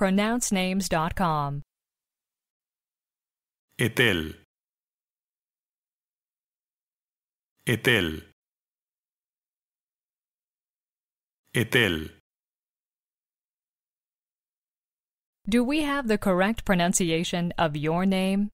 PronounceNames.com. Etel. Etel. Etel. Do we have the correct pronunciation of your name?